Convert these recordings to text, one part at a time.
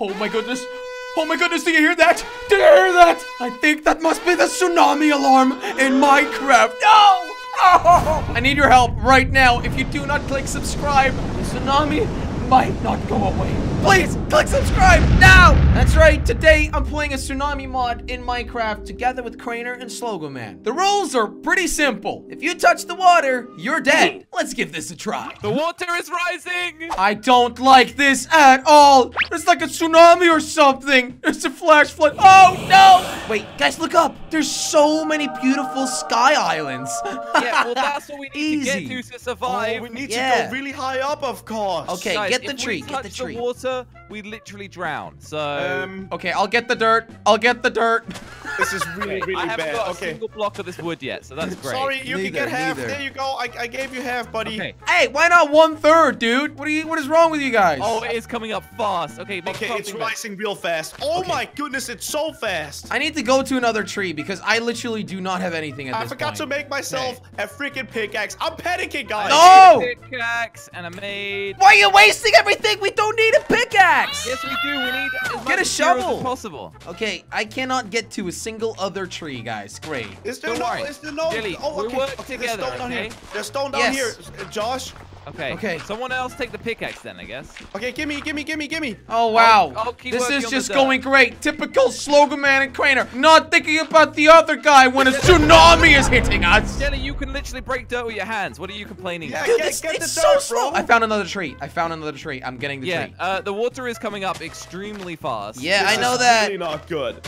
Oh my goodness. Oh my goodness, do you hear that? Did you hear that? I think that must be the tsunami alarm in Minecraft. No! Oh! I need your help right now. If you do not click subscribe, the tsunami might not go away. Please, click subscribe now! That's right, today I'm playing a tsunami mod in Minecraft together with Crainer and Slogoman. The rules are pretty simple. If you touch the water, you're dead. Let's give this a try. The water is rising! I don't like this at all. It's like a tsunami or something. It's a flash flood. Oh, no! Wait, guys, look up. There's so many beautiful sky islands. Yeah, well, that's what we need to get to survive. Oh, we need to go really high up, of course. Okay, guys, get the tree. The water, we literally drown. So okay, I'll get the dirt. This is really, really bad. I haven't got a single block of this wood yet, so that's great. Sorry, you can get half. There you go. I gave you half, buddy. Okay. Hey, why not 1/3, dude? What is wrong with you guys? Oh, it is coming up fast. Okay, it's rising real fast. Oh my goodness, it's so fast. I need to go to another tree because I literally do not have anything at this point. I forgot to make myself a freaking pickaxe. I'm panicking, guys. No! Pickaxe and I made. Why are you wasting everything? We don't need a pickaxe. Yes, we do. We need as much as possible. Okay, I cannot get to a single other tree, guys. Great. Is there no? Jelly, we work together. There's stone down here. There's stone down here, Josh. Okay. Okay. Someone else take the pickaxe then, I guess. Okay, gimme. Oh wow. I'll keep this is just going great. Typical Slogoman and Crainer. Not thinking about the other guy when a tsunami is hitting us. Jelly, you can literally break dirt with your hands. What are you complaining about? Dude, it's so slow. I found another tree. I'm getting the tree. Yeah. The water is coming up extremely fast. Yeah, I know that. Really not good.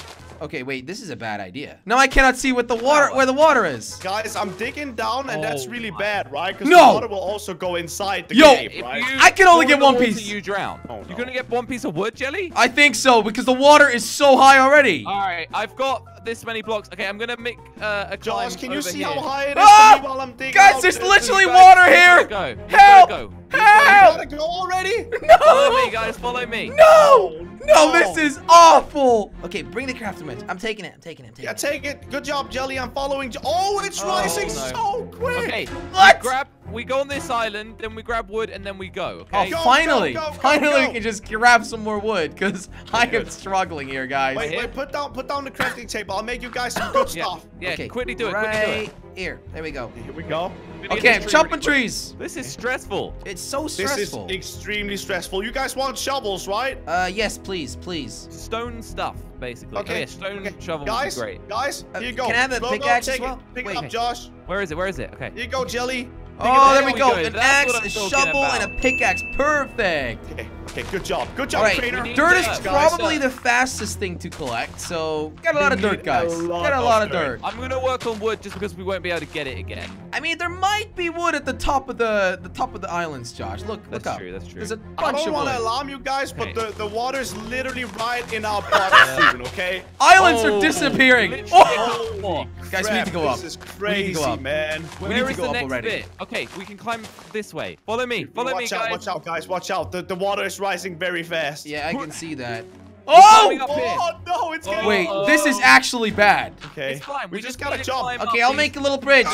Okay, wait, this is a bad idea. Now I cannot see what the water, where the water is. Guys, I'm digging down, and that's really bad, right? Because the water will also go inside the cave, right? I can only get one piece. You drown. Oh, no. You're gonna get one piece of wood, Jelly? I think so, because the water is so high already. All right, I've got this many blocks. Okay, I'm gonna make a climb. Josh, can you see how high it is while I'm digging? Guys, there's literally water here. Go. Help! Help! Gotta go already? No! Follow me, guys. Follow me. No! No, this is awful. Okay, bring the crafting bench. I'm taking it. I'm taking it. Yeah, take it. Good job, Jelly. I'm following. Oh, it's rising so quick. Okay. What? We go on this island, then we grab wood, and then we go. Okay. Oh, finally! Finally, we can just grab some more wood because I am struggling here, guys. Wait, put down the crafting table. I'll make you guys some good stuff. Yeah, okay, quickly do it. Quickly do it. Here, there we go. Here we go. Okay, I'm chopping trees. This is stressful. It's so stressful. This is extremely stressful. You guys want shovels, right? Yes, please, please. Stone stuff, basically. Okay, stone shovel. Guys, great. Guys, here you go. Can I have a pickaxe as well? Pick it up, Josh. Where is it? Where is it? Okay. Here you go, Jelly. Oh, there we go. An axe, a shovel, and a pickaxe. Perfect. Okay, good job. Good job, Crainer. Dirt is probably the fastest thing to collect, so get a lot of dirt, guys. Get a lot of dirt. I'm gonna work on wood just because we won't be able to get it again. I mean, there might be wood at the top of the islands, Josh. Look up. That's true. That's true. There's a bunch of wood. I don't want to alarm you guys, but the water's literally right in our pocket, okay? Islands are disappearing. Oh, guys, we need to go up. This is crazy, man. Where is the next bit? Okay, we can climb this way. Follow me. Follow me, guys. Watch out, guys. Watch out. The water is rising very fast. Yeah, I can see that. Oh! Oh no, it's getting... Wait, this is actually bad. Okay. It's fine. We just gotta jump. Okay, I'll make a little bridge.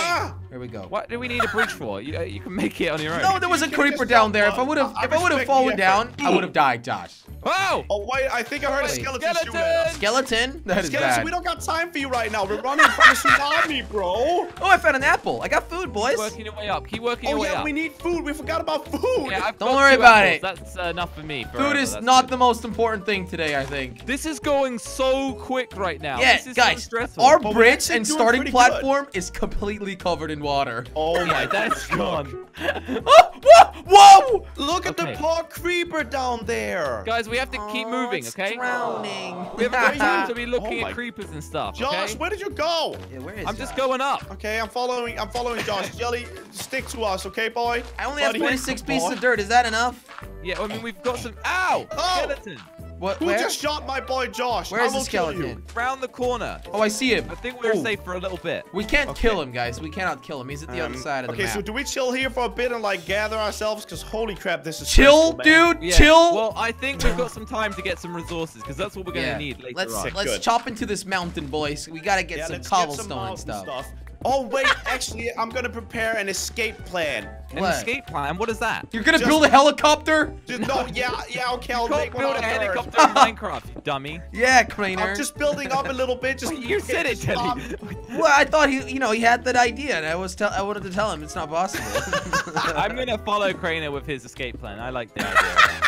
Here we go. What do we need a bridge for? You can make it on your own. No, there was a creeper down there. If I would have fallen down, I would have died, Josh. Oh! Oh wait, I think I heard a skeleton shoot at us. Skeleton? That is bad. We don't got time for you right now. We're running from a tsunami, bro. Oh, I found an apple. I got food, boys. Keep working your way up. Keep working your way up. Oh yeah, we need food. We forgot about food. Yeah, don't worry about it. That's enough for me, bro. Food is not the most important thing today. I think. This is going so quick right now. Yeah, this is guys, so stressful. Our bridge and starting platform is completely covered in water. Oh my, that's gone. Whoa! Look at the poor creeper down there. Guys, we have to keep moving, okay? It's drowning. We have to be looking at creepers and stuff. Josh, where did you go? Yeah, where is Josh? Just going up. Okay, I'm following Josh. Jelly, stick to us, okay, boy? I only have 26 pieces of dirt. Is that enough? Yeah, I mean, we've got some. Ow! Skeleton. What, who just shot my boy Josh? Where's the skeleton? Round the corner. Oh, I see him. I think we're safe for a little bit. We can't kill him, guys. We cannot kill him. He's at the other side of the map. Okay, so do we chill here for a bit and like gather ourselves? Because holy crap, this is chill, dude. Yeah. Chill. Well, I think we've got some time to get some resources because that's what we're gonna need later on. Let's chop into this mountain, boys. We gotta get some cobblestone stuff. Oh, wait, actually, I'm going to prepare an escape plan. What? An escape plan? What is that? You're going to build a helicopter? No, yeah, okay, I'll make one. You can't build a helicopter in Minecraft, you dummy. Yeah, Crainer. I'm just building up a little bit. Just you said it, Jelly. Well, I thought he, you know, he had that idea, and I wanted to tell him it's not possible. I'm going to follow Crainer with his escape plan. I like the idea.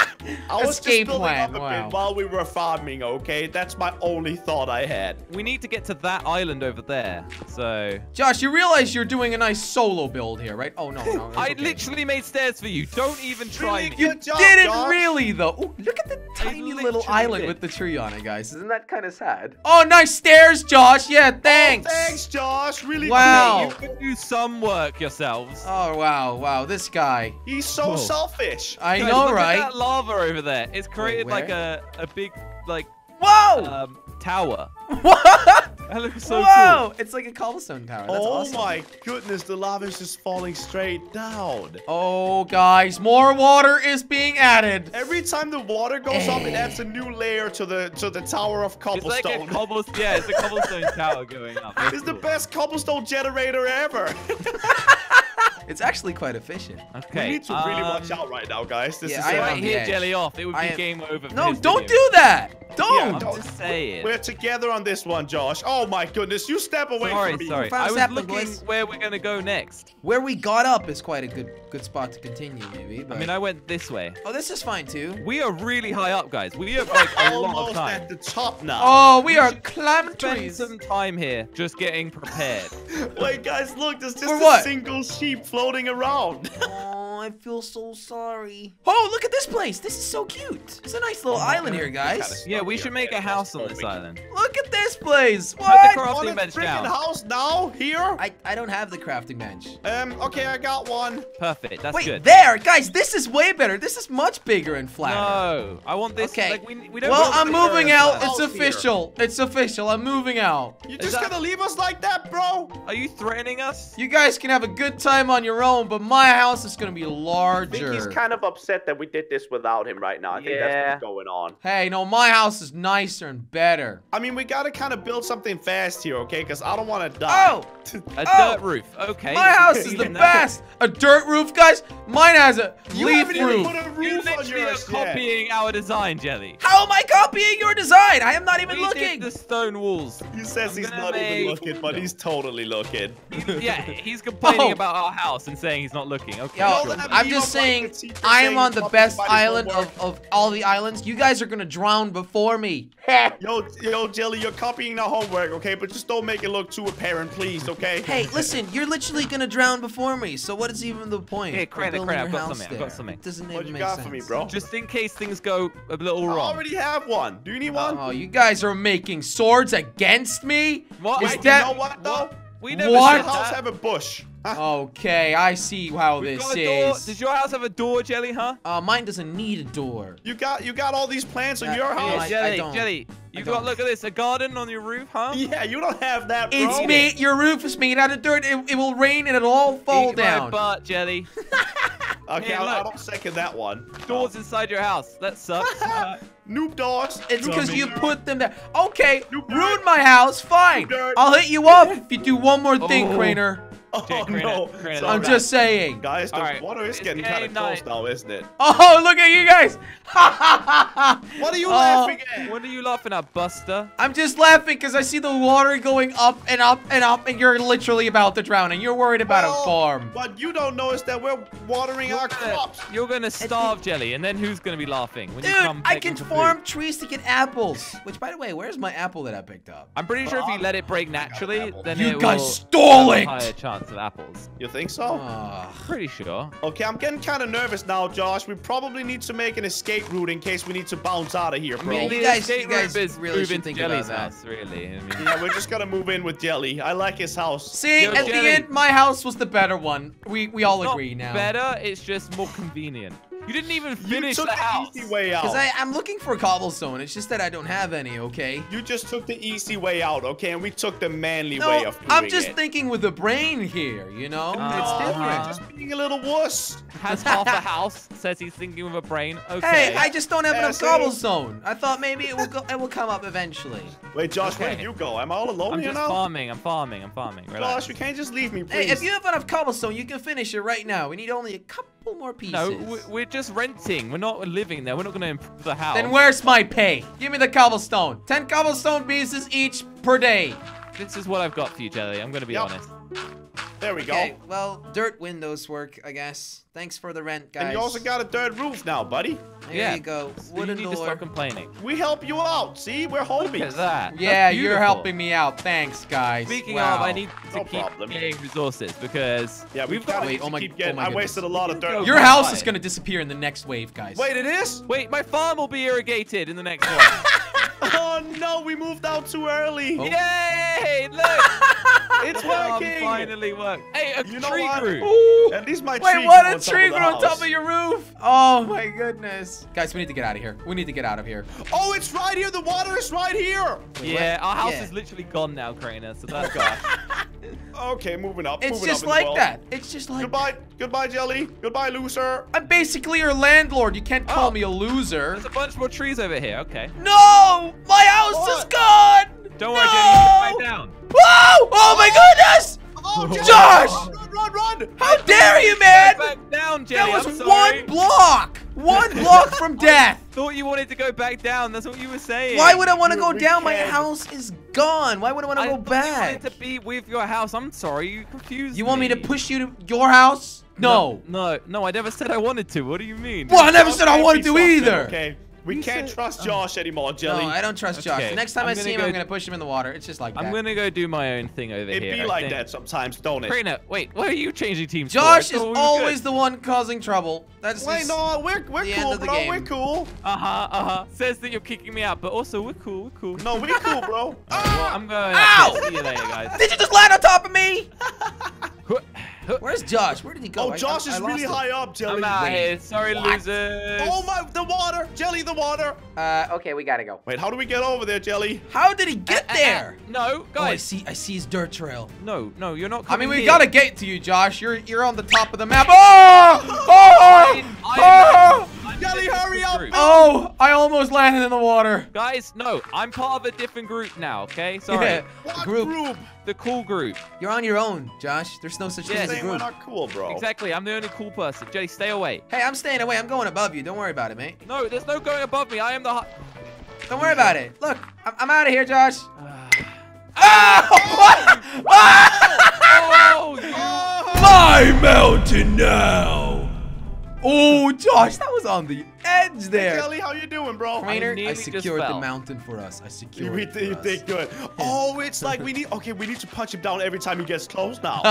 I was just building up a bit while we were farming, okay? That's my only thought I had. We need to get to that island over there, so... Josh, you realize you're doing a nice solo build here, right? Oh, no. I literally made stairs for you. Don't even try me. You didn't really, though. Ooh, look at the tiny little island with the tree on it, guys. Isn't that kind of sad? Oh, nice stairs, Josh. Yeah, thanks. Oh, thanks, Josh. Really wow. Cool. You could do some work yourselves. Oh, wow. Wow, this guy. He's so selfish. I know, look right? At that lava over there. It's created like a big, like, whoa! Tower. What? That looks so cool. It's like a cobblestone tower. That's awesome. Oh my goodness, the lava is just falling straight down. Oh, guys, more water is being added. Every time the water goes up, it adds a new layer to the tower of cobblestone. It's like a cobblestone. Yeah, it's a cobblestone tower going up. That's it's cool. The best cobblestone generator ever. It's actually quite efficient. Okay. We need to really watch out right now, guys. This is right here, Jelly off. It would be game over. No, don't do that. Don't. I'm just saying. We're together on this one, Josh. Oh my goodness, you step away from me. Sorry, I was looking where we're gonna go next. Where we got up is quite a good spot to continue, maybe. But... I mean, I went this way. Oh, this is fine too. We are really high up, guys. We are like a lot of time. Almost at the top now. Oh, we are climbing trees. Spend some time here, just getting prepared. Wait, guys, look. There's just a single sheep floating around. Oh, I feel so sorry. Oh, look at this place. This is so cute. It's a nice little island here, guys. Yeah, we should make a house on this island. Look at this place. What? The crafting bench down. House now here? I don't have the crafting bench. Okay, I got one. Perfect. That's good. Wait, there, guys. This is way better. This is much bigger and flatter. No, I want this. Okay. Like, we don't I'm moving out. It's official. It's official. I'm moving out. You're just gonna leave us like that, bro? Are you threatening us? You guys can have a good time on your own, but my house is gonna be larger. I think he's kind of upset that we did this without him right now. I think that's what's going on. Hey, no, my house is nicer and better. I mean, we gotta kind of build something fast here, okay? Because I don't want to die. Oh, a dirt roof. Okay. My house is the best. A dirt roof, guys. Mine has a leaf roof. Put a roof on yours are copying our design, Jelly. How am I copying your design? I am not even looking. The stone walls. He says he's not even looking, but he's totally looking. Yeah, he's complaining about our house and saying he's not looking. Okay. Yo, I'm just saying, I am on the best island of all the islands. You guys are gonna drown before me. Yo, Jelly, you're copying the homework, okay? But just don't make it look too apparent, please, okay? Hey, listen, you're literally gonna drown bbefore me. So what is even the point? Hey, Crainer, I've got something. It doesn't even make sense. What you got for me, bro? Just in case things go a little wrong. I already have one. Do you need one? Oh, you guys are making swords against me? What? Is that... You know what, though? We never said the house have a bush. Okay, I see how this is. Does your house have a door, Jelly, huh? Mine doesn't need a door. You got all these plants in your house. Jelly, you got, look at this, a garden on your roof, huh? Yeah, you don't have that, bro. It's made, your roof is made out of dirt. It will rain and it'll all fall down. Eat my butt, Jelly. Okay, I don't second that one. Doors inside your house. That sucks. Noob dogs. It's because you put them there. Okay, ruin my house. Fine. I'll hit you up if you do one more thing, Crainer. Oh, Crainer, I'm just saying. Guys, the water is getting kind of close now, isn't it? Oh, look at you guys. What are you laughing at? What are you laughing at, Buster? I'm just laughing because I see the water going up and up and up, and you're literally about to drown, and you're worried about a farm. But you don't notice that we're watering our crops. You're going to starve, Jelly, and then who's going to be laughing? When you come I can farm trees to get apples. Which, by the way, where's my apple that I picked up? I'm pretty sure if you let it break naturally, then you guys stole it. Of apples. You think so? Pretty sure. Okay, I'm getting kind of nervous now, Josh. We probably need to make an escape route in case we need to bounce out of here, bro. I mean, you guys really should think about that. Really. I mean, yeah, we're just gonna move in with Jelly. I like his house. See, at Jelly. The end, my house was the better one. We all agree now. Better, it's just more convenient. You didn't even finish the house. You took the easy way out. Because I'm looking for cobblestone. It's just that I don't have any, okay? You just took the easy way out, okay? And we took the manly way of doing it. I'm just thinking with the brain here, you know? It's different. Just being a little wuss. Has half the house says he's thinking with a brain. Okay. Hey, I just don't have enough cobblestone. I thought maybe it will go. It will come up eventually. Wait, Josh, where did you go? Am I all alone here now? I'm farming. Relax. Josh, you can't just leave me, please. Hey, if you have enough cobblestone, you can finish it right now. We need only a couple more pieces. No, we're just renting. We're not living there. We're not going to improve the house. Then where's my pay? Give me the cobblestone. 10 cobblestone pieces each per day. This is what I've got for you, Jelly. I'm going to be honest. There we go. Well, dirt windows work, I guess. Thanks for the rent, guys. And you also got a dirt roof now, buddy. There you go. Wooden door. You need to stop complaining. We help you out. See, we're homies. Look at that. Yeah, you're helping me out. Thanks, guys. Speaking of, I need to keep getting resources because we've got to keep getting. I wasted a lot of dirt. Your house is going to disappear in the next wave, guys. Wait, it is? Wait, my farm will be irrigated in the next one. Oh no, we moved out too early. Yay! Look. It's working! Finally worked. Hey, a tree grew. Ooh. At least my tree grew. Wait, what? A tree grew on top of your roof? Oh my goodness. Guys, we need to get out of here. We need to get out of here. Oh, it's right here. The water is right here. Wait, our house is literally gone now, Crainer. So that's okay, moving up. It's moving just up like that. It's just like that. Goodbye, Jelly. Goodbye, loser. I'm basically your landlord. You can't call me a loser. There's a bunch more trees over here. Okay. No! My house is gone! Don't worry, Jelly. You can get right down. Whoa! Oh my goodness! Oh, Josh! Run! How dare you, man! Back down, Jelly. That was one block! One block from death! I thought you wanted to go back down. That's what you were saying. Why would I want to go down? My house is gone. Why would I want to go back? I wanted to be with your house. I'm sorry. You confused me. You want me to push you to your house? No. No, I never said I wanted to. What do you mean? Well, I never said I wanted to either. Okay. We can't trust Josh anymore, Jelly. No, I don't trust Josh. The next time I see him, I'm going to push him in the water. It's just like that. I'm going to go do my own thing over here. It'd be like that sometimes, don't it? Crainer, wait. Why are you changing teams? Josh is always the one causing trouble. That's no, we're cool, bro. We're cool. Says that you're kicking me out, but also we're cool. We're cool. No, we're cool, bro. Well, I'm going to see you later, guys. Did you just land on top of me? Where's Josh? Where did he go? Oh, Josh is really high up, Jelly. I'm out here. Sorry, losers. Oh, my. The water. Jelly, the water. Okay, we got to go. Wait, how do we get over there, Jelly? How did he get there? No, guys. Oh, I see his dirt trail. No, you're not coming we got to get to you, Josh. You're on the top of the map. I'm Jelly, hurry up. Oh, I almost landed in the water. Guys, no. I'm part of a different group now, okay? Sorry. Yeah. What group? The cool group. You're on your own, Josh. There's no such thing as a group. We're not cool, bro. Exactly. I'm the only cool person. Jelly, stay away. Hey, I'm staying away. I'm going above you. Don't worry about it, mate. No, there's no going above me. I am the hot. Don't worry about it. Look, I'm out of here, Josh. My mountain now. Oh, Josh, that was on the edge there. Hey, Jelly, how you doing, bro? Crainer, I secured the mountain for us. I secured it for us. You did good. Oh, it's like we need to punch him down every time he gets close now.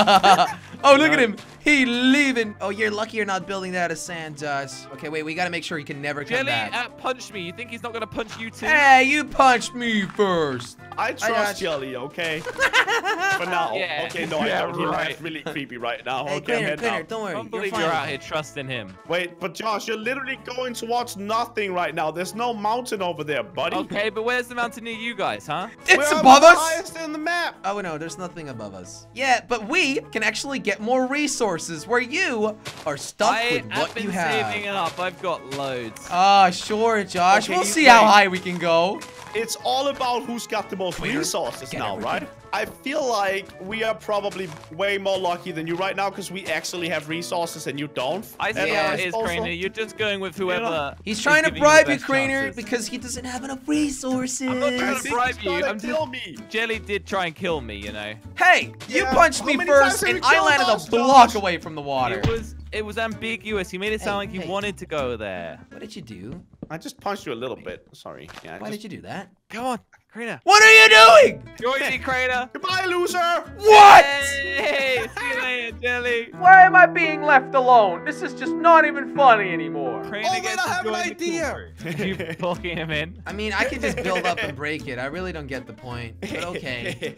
Oh, look at him. He leaving. Oh, you're lucky you're not building that out of sand, Josh. Okay, wait, we got to make sure he can never come back. Jelly, punched me. You think he's not going to punch you too? Hey, you punched me first. I trust Jelly, okay? For now. Yeah. Okay, no, I don't. He's really creepy right now. Hey, okay, Crainer, don't worry. I can't believe you're out here trusting him. Wait, but Josh, you're literally going towards nothing right now. There's no mountain over there, buddy. Okay, but where's the mountain near you guys, huh? It's above us. Highest in the map. Oh no, there's nothing above us. Yeah, but we can actually get more resources where you are stuck with what you have. I've been saving it up. I've got loads. Sure, Josh. Okay, we'll see how high we can go. It's all about who's got the most resources now, right? I feel like we are probably way more lucky than you right now because we actually have resources and you don't. I see how it is, Crainer. You're just going with whoever. You know, he's trying to bribe you, Crainer, because he doesn't have enough resources. I'm not trying to bribe you. I'm telling me. Jelly did try and kill me, you know. Hey, you punched me first, and I landed a block away from the water. It was ambiguous. He made it sound like you wanted to go there. What did you do? I just punched you a little bit. Sorry. Yeah, why did you do that? Come on, Crainer. What are you doing? Join me, Crainer. Goodbye, loser. What? Hey, see you later, Jelly. Why am I being left alone? This is just not even funny anymore. Crainer gets to join the team. You blocking him in? I mean, I can just build up and break it. I really don't get the point, but okay.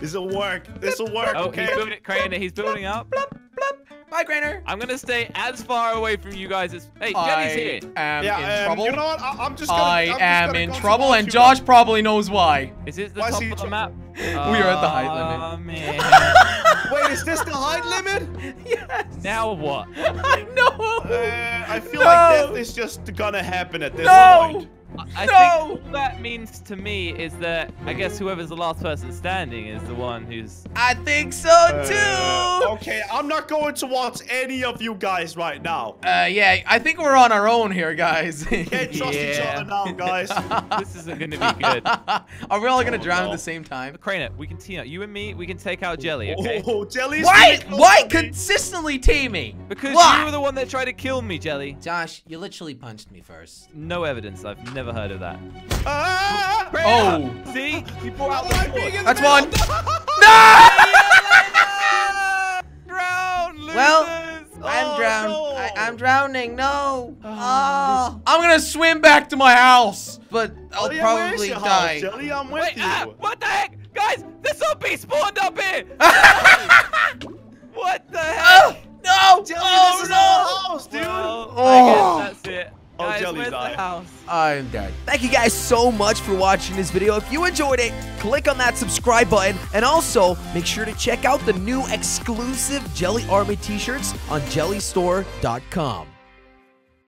This'll work. This'll work. Oh, okay. He's building up. Blop, blop. Bye, Crainer. I'm going to stay as far away from you guys as... Hey, Jelly's here. I am in trouble. You know what? I'm just gonna, and Josh probably knows why. Is this the top of the map? We are at the height limit. Oh, man. Wait, is this the height limit? Yes. Now what? I know. I feel like death is just gonna happen at this point. I think what that means to me is that I guess whoever's the last person standing is the one who's... I think so, too! Okay, I'm not going towards any of you guys right now. Yeah, I think we're on our own here, guys. We can't trust each other now, guys. This isn't going to be good. Are we all going to drown at the same time? Crainer, we can team up. You and me, we can take out Jelly, okay? Oh, Jelly's... Why consistently teaming? Because you were the one that tried to kill me, Jelly. Josh, you literally punched me first. No evidence. I've never heard of that. See? You brought out the sword. That's one. No! Drown, losers. Well, I'm drowned. No. I'm drowning. No. Oh. I'm going to swim back to my house, but I'll probably die. Jelly, I'm with you. What the heck? Guys, this zombie spawned up here. What the heck? No. Jelly, this is our house, dude. Well, I guess that's it. Oh, guys, Jelly's out. I'm dead. Thank you guys so much for watching this video. If you enjoyed it, click on that subscribe button. And also, make sure to check out the new exclusive Jelly Army t-shirts on jellystore.com.